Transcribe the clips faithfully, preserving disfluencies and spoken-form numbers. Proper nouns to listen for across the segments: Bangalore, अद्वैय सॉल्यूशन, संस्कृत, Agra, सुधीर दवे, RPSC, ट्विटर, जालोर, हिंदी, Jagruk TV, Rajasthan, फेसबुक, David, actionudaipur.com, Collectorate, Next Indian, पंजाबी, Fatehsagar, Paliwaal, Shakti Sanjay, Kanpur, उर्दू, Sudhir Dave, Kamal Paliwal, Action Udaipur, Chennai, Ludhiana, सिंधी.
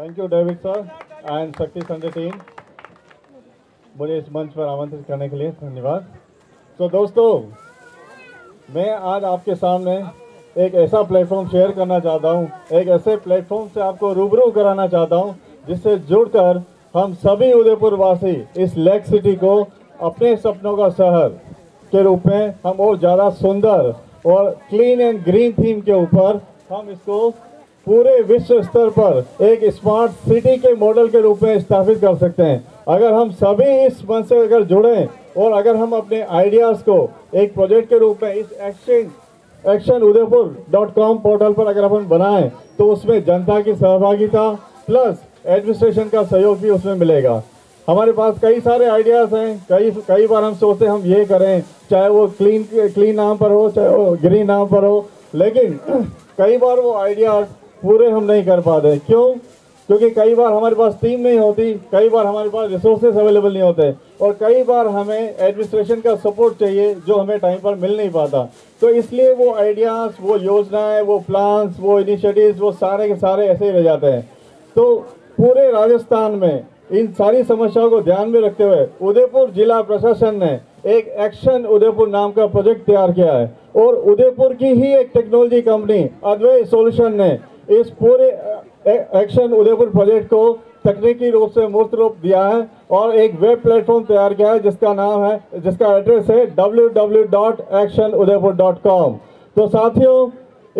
Thank you David sir and Shakti Sanjay team, मुझे इस मंच पर आमंत्रित करने के लिए धन्यवाद। तो दोस्तों, मैं आज आपके सामने एक ऐसा प्लेटफॉर्म शेयर करना चाहता हूं, एक ऐसे प्लेटफॉर्म से आपको रूबरू कराना चाहता हूं, जिससे जुड़कर हम सभी उदयपुरवासी इस लेक सिटी को अपने सपनों का शहर के रूप में हम और ज़्यादा सुंदर और क्लीन एंड ग्रीन थीम के ऊपर हम इसको पूरे विश्व स्तर पर एक स्मार्ट सिटी के मॉडल के रूप में स्थापित कर सकते हैं। अगर हम सभी इस मन से अगर जुड़ें और अगर हम अपने आइडियाज़ को एक प्रोजेक्ट के रूप में इस action action Udaipur dot com portal पर अगर अपन बनाएं, तो उसमें जनता की सहभागिता प्लस एडमिनिस्ट्रेशन का सहयोग भी उसमें मिलेगा। हमारे पास कई सारे आइडियाज़ हैं, कई कई बार हम सोचते हम ये करें, चाहे वो क्लीन क्लीन नाम पर हो, चाहे वो ग्रीन नाम पर हो, लेकिन कई बार वो आइडियाज़ पूरे हम नहीं कर पाते। क्यों? क्योंकि कई बार हमारे पास टीम नहीं होती, कई बार हमारे पास रिसोर्सेज अवेलेबल नहीं होते, और कई बार हमें एडमिनिस्ट्रेशन का सपोर्ट चाहिए जो हमें टाइम पर मिल नहीं पाता। तो इसलिए वो आइडियाज़, वो योजनाएं, वो प्लान्स, वो इनिशिएटिव्स, वो सारे के सारे ऐसे ही रह जाते हैं। तो पूरे राजस्थान में इन सारी समस्याओं को ध्यान में रखते हुए उदयपुर जिला प्रशासन ने एक एक्शन उदयपुर नाम का प्रोजेक्ट तैयार किया है, और उदयपुर की ही एक टेक्नोलॉजी कंपनी अद्वैय सॉल्यूशन ने इस पूरे एक्शन उदयपुर प्रोजेक्ट को तकनीकी रूप से मूर्त रूप दिया है और एक वेब प्लेटफॉर्म तैयार किया है, जिसका नाम है, जिसका एड्रेस है W W W dot action Udaipur dot com. तो साथियों,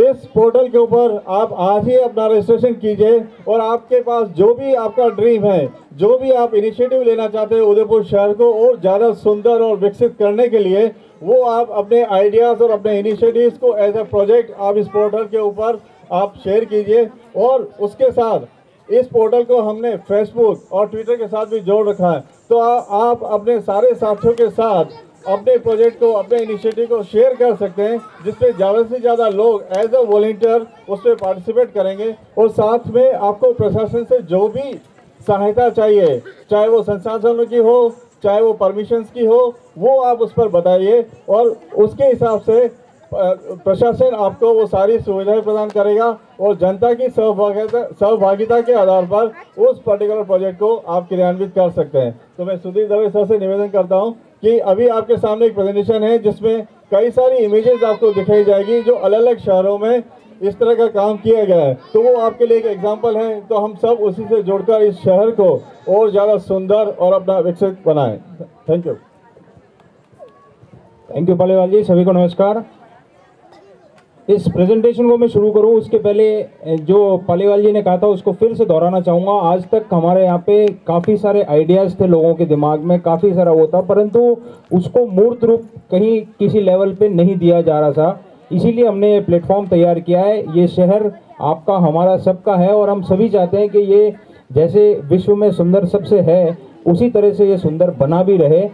इस पोर्टल के ऊपर आप आज ही अपना रजिस्ट्रेशन कीजिए और आपके पास जो भी आपका ड्रीम है, जो भी आप इनिशिएटिव लेना चाहते हैं उदयपुर शहर को और ज़्यादा सुंदर और विकसित करने के लिए, वो आप अपने आइडियाज़ और अपने इनिशिएटिव्स को एज ए प्रोजेक्ट आप इस पोर्टल के ऊपर आप शेयर कीजिए। और उसके साथ इस पोर्टल को हमने फेसबुक और ट्विटर के साथ भी जोड़ रखा है, तो आ, आप अपने सारे साथियों के साथ अपने प्रोजेक्ट को, अपने इनिशिएटिव को शेयर कर सकते हैं, जिसमें ज़्यादा से ज़्यादा लोग एज अ वॉलंटियर उसमें पार्टिसिपेट करेंगे। और साथ में आपको प्रशासन से जो भी सहायता चाहिए, चाहे वो संसाधनों की हो, चाहे वो परमिशंस की हो, वो आप उस पर बताइए और उसके हिसाब से प्रशासन आपको वो सारी सुविधाएं प्रदान करेगा, और जनता की सहभागिता सहभागिता के आधार पर उस पर्टिकुलर प्रोजेक्ट को आप क्रियान्वित कर सकते हैं। तो मैं सुधीर दवे सर से निवेदन करता हूं कि अभी आपके सामने एक प्रेजेंटेशन है जिसमें कई सारी इमेजेस आपको दिखाई जाएगी जो अलग अलग शहरों में इस तरह का काम किया गया है, तो वो आपके लिए एक एग्जाम्पल है। तो हम सब उसी से जुड़कर इस शहर को और ज़्यादा सुंदर और अपना विकसित बनाएँ। Thank you. Thank you Paliwal ji, सभी को नमस्कार। इस प्रेजेंटेशन को मैं शुरू करूं उसके पहले जो पालीवाल जी ने कहा था उसको फिर से दोहराना चाहूँगा। आज तक हमारे यहाँ पे काफ़ी सारे आइडियाज़ थे, लोगों के दिमाग में काफ़ी सारा वो था, परंतु उसको मूर्त रूप कहीं किसी लेवल पे नहीं दिया जा रहा था। इसीलिए हमने ये प्लेटफॉर्म तैयार किया है। ये शहर आपका, हमारा, सबका है, और हम सभी चाहते हैं कि ये जैसे विश्व में सुंदर सबसे है, उसी तरह से ये सुंदर बना भी रहे।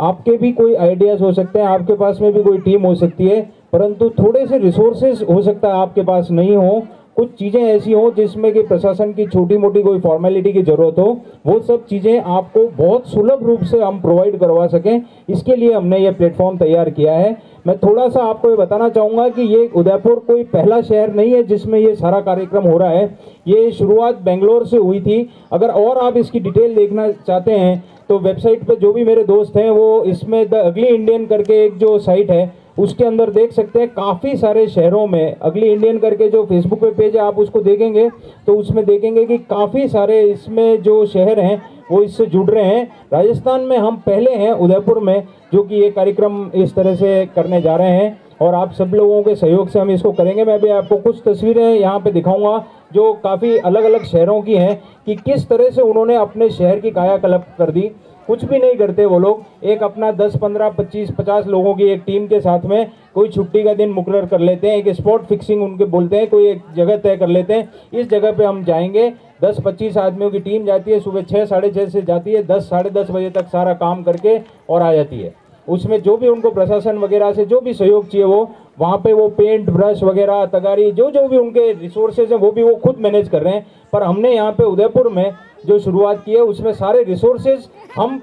आपके भी कोई आइडियाज़ हो सकते हैं, आपके पास में भी कोई टीम हो सकती है, परंतु थोड़े से रिसोर्सेज हो सकता है आपके पास नहीं हो, कुछ चीज़ें ऐसी हों जिसमें कि प्रशासन की छोटी मोटी कोई फॉर्मेलिटी की ज़रूरत हो, वो सब चीज़ें आपको बहुत सुलभ रूप से हम प्रोवाइड करवा सकें। इसके लिए हमने ये प्लेटफॉर्म तैयार किया है। मैं थोड़ा सा आपको ये बताना चाहूँगा कि ये उदयपुर कोई पहला शहर नहीं है जिसमें ये सारा कार्यक्रम हो रहा है। ये शुरुआत बेंगलोर से हुई थी। अगर और आप इसकी डिटेल देखना चाहते हैं तो वेबसाइट पर जो भी मेरे दोस्त हैं वो इसमें द अगली इंडियन करके एक जो साइट है उसके अंदर देख सकते हैं। काफ़ी सारे शहरों में अगली इंडियन करके जो फेसबुक पे पेज है, आप उसको देखेंगे तो उसमें देखेंगे कि काफ़ी सारे इसमें जो शहर हैं वो इससे जुड़ रहे हैं। राजस्थान में हम पहले हैं, उदयपुर में, जो कि ये कार्यक्रम इस तरह से करने जा रहे हैं, और आप सब लोगों के सहयोग से हम इसको करेंगे। मैं भी आपको कुछ तस्वीरें यहाँ पे दिखाऊंगा जो काफ़ी अलग अलग शहरों की हैं कि किस तरह से उन्होंने अपने शहर की कायाकल्प कर दी। कुछ भी नहीं करते वो लोग, एक अपना दस पंद्रह पच्चीस पचास लोगों की एक टीम के साथ में कोई छुट्टी का दिन मुकर्रर कर लेते हैं, एक स्पॉट फिक्सिंग उनके बोलते हैं, कोई एक जगह तय कर लेते हैं, इस जगह पे हम जाएंगे। दस पच्चीस आदमियों की टीम जाती है, सुबह छः साढ़े छः से जाती है, दस साढ़े दस बजे तक सारा काम करके और आ जाती है। उसमें जो भी उनको प्रशासन वगैरह से जो भी सहयोग चाहिए वो वहाँ पे वो पेंट ब्रश वगैरह तगारी जो जो भी उनके रिसोर्सेज हैं वो भी वो खुद मैनेज कर रहे हैं। पर हमने यहाँ पे उदयपुर में जो शुरुआत की है उसमें सारे रिसोर्सेज हम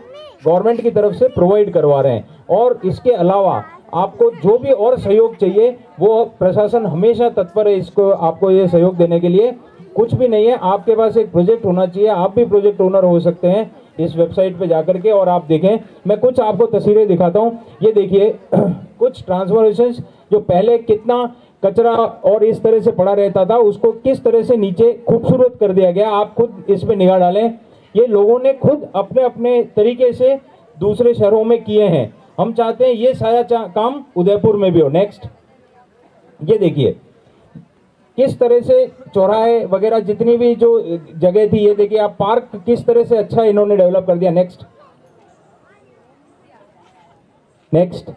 गवर्नमेंट की तरफ से प्रोवाइड करवा रहे हैं, और इसके अलावा आपको जो भी और सहयोग चाहिए वो प्रशासन हमेशा तत्पर है इसको आपको ये सहयोग देने के लिए। कुछ भी नहीं है, आपके पास एक प्रोजेक्ट होना चाहिए। आप भी प्रोजेक्ट ओनर हो सकते हैं इस वेबसाइट पे जा कर के। और आप देखें, मैं कुछ आपको तस्वीरें दिखाता हूँ। ये देखिए कुछ ट्रांसफॉर्मेशंस, जो पहले कितना कचरा और इस तरह से पड़ा रहता था, उसको किस तरह से नीचे खूबसूरत कर दिया गया। आप खुद इस पर निगाह डालें। ये लोगों ने खुद अपने अपने तरीके से दूसरे शहरों में किए हैं। हम चाहते हैं ये सारा काम उदयपुर में भी हो। नेक्स्ट, ये देखिए किस तरह से चौराहे वगैरह जितनी भी जो जगह थी, ये देखिए आप पार्क किस तरह से अच्छा इन्होंने डेवलप कर दिया। नेक्स्ट नेक्स्ट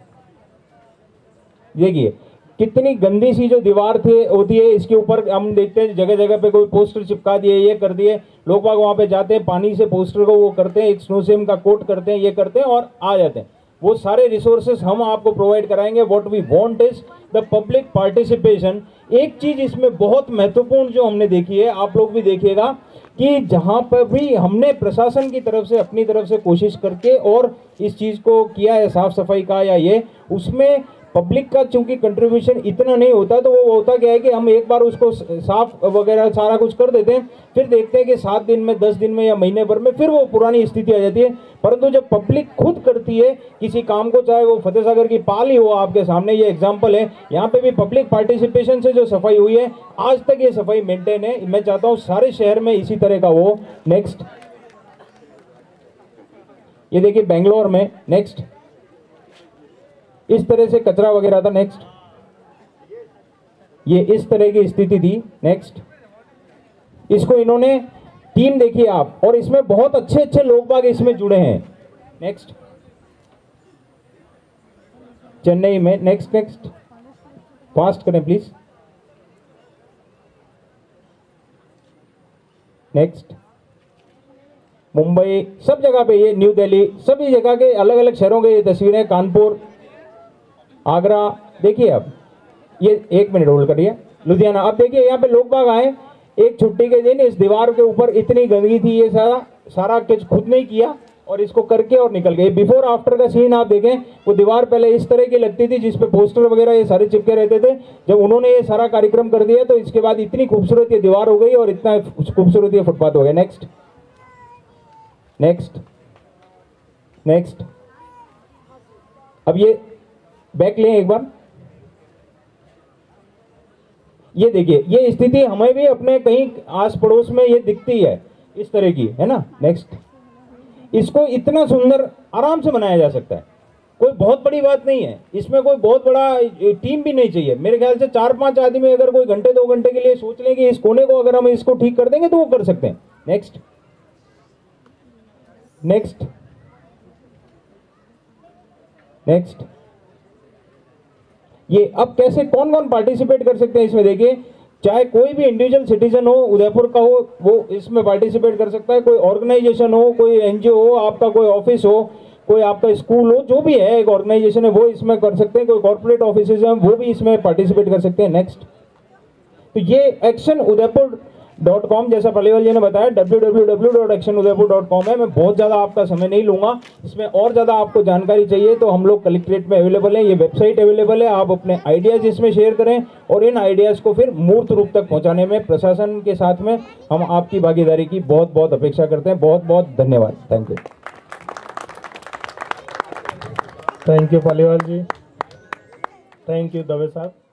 देखिए कितनी गंदी सी जो दीवार थी होती है, इसके ऊपर हम देखते हैं जगह जगह पे कोई पोस्टर चिपका दिए, ये कर दिए। लोग बाग वहाँ पे जाते हैं, पानी से पोस्टर को वो करते हैं, एक स्नोसेम का कोट करते हैं, ये करते हैं और आ जाते हैं। वो सारे रिसोर्सेस हम आपको प्रोवाइड कराएंगे। What we want is the public participation. एक चीज इसमें बहुत महत्वपूर्ण जो हमने देखी है, आप लोग भी देखिएगा कि जहां पर भी हमने प्रशासन की तरफ से अपनी तरफ से कोशिश करके और इस चीज को किया है, साफ सफाई का या ये, उसमें पब्लिक का चूंकि कंट्रीब्यूशन इतना नहीं होता, तो वो होता क्या है कि हम एक बार उसको साफ वगैरह सारा कुछ कर देते हैं, फिर देखते हैं कि सात दिन में, दस दिन में या महीने भर में फिर वो पुरानी स्थिति आ जाती है। परंतु जब पब्लिक खुद करती है किसी काम को, चाहे वो फतेहसागर की पाल ही हो, आपके सामने ये एग्जाम्पल है, यहाँ पे भी पब्लिक पार्टिसिपेशन से जो सफाई हुई है, आज तक ये सफाई मेंटेन है। मैं चाहता हूँ सारे शहर में इसी तरह का हो। नेक्स्ट, ये देखिए बेंगलोर में नेक्स्ट इस तरह से कचरा वगैरह था। नेक्स्ट, ये इस तरह की स्थिति थी। नेक्स्ट, इसको इन्होंने टीम देखिए आप, और इसमें बहुत अच्छे अच्छे लोग बाग इसमें जुड़े हैं। नेक्स्ट, चेन्नई में नेक्स्ट नेक्स्ट फास्ट करें प्लीज। नेक्स्ट, मुंबई, सब जगह पे ये, न्यू दिल्ली, सभी जगह के अलग अलग शहरों के ये तस्वीरें, कानपुर, आगरा, देखिए अब ये, एक मिनट रोल करिए, लुधियाना। अब देखिए यहाँ पे लोग बाग आए एक छुट्टी के दिन, इस दीवार के ऊपर इतनी गंदगी थी, ये सारा सारा कुछ खुद नहीं किया और इसको करके और निकल गए। बिफोर आफ्टर का सीन आप देखें, वो दीवार पहले इस तरह की लगती थी जिसपे पोस्टर वगैरह ये सारे चिपके रहते थे। जब उन्होंने ये सारा कार्यक्रम कर दिया तो इसके बाद इतनी खूबसूरत ये दीवार हो गई और इतना खूबसूरत ये फुटपाथ हो गया। नेक्स्ट नेक्स्ट नेक्स्ट अब ये बैक लें एक बार, ये देखिए ये स्थिति हमें भी अपने कहीं आस पड़ोस में ये दिखती है इस तरह की, है ना। नेक्स्ट, इसको इतना सुंदर आराम से बनाया जा सकता है, कोई बहुत बड़ी बात नहीं है, इसमें कोई बहुत बड़ा टीम भी नहीं चाहिए। मेरे ख्याल से चार पांच आदमी अगर कोई घंटे दो घंटे के लिए सोच लें कि इस कोने को अगर हम इसको ठीक कर देंगे तो वो कर सकते हैं। नेक्स्ट नेक्स्ट नेक्स्ट ये अब कैसे कौन कौन पार्टिसिपेट कर सकते हैं इसमें, देखिए चाहे कोई भी इंडिविजुअल सिटीजन हो उदयपुर का हो, वो इसमें पार्टिसिपेट कर सकता है। कोई ऑर्गेनाइजेशन हो, कोई एनजीओ हो, आपका कोई ऑफिस हो, कोई आपका स्कूल हो, जो भी है एक ऑर्गेनाइजेशन है वो इसमें कर सकते हैं। कोई कॉर्पोरेट ऑफिसेज हैं वो भी इसमें पार्टिसिपेट कर सकते हैं। नेक्स्ट, तो ये एक्शन उदयपुर डॉट कॉम जैसा पलीवाल जी ने बताया, W W W dot action Udaipur dot com है। मैं बहुत ज़्यादा आपका समय नहीं लूँगा, इसमें और ज़्यादा आपको जानकारी चाहिए तो हम लोग कलेक्ट्रेट में अवेलेबल है, ये वेबसाइट अवेलेबल है। आप अपने आइडियाज़ इसमें शेयर करें और इन आइडियाज़ को फिर मूर्त रूप तक पहुँचाने में प्रशासन के साथ में हम आपकी भागीदारी की बहुत बहुत अपेक्षा करते हैं। बहुत बहुत धन्यवाद। Thank you thank you Paliwal ji, thank you Dave साहब।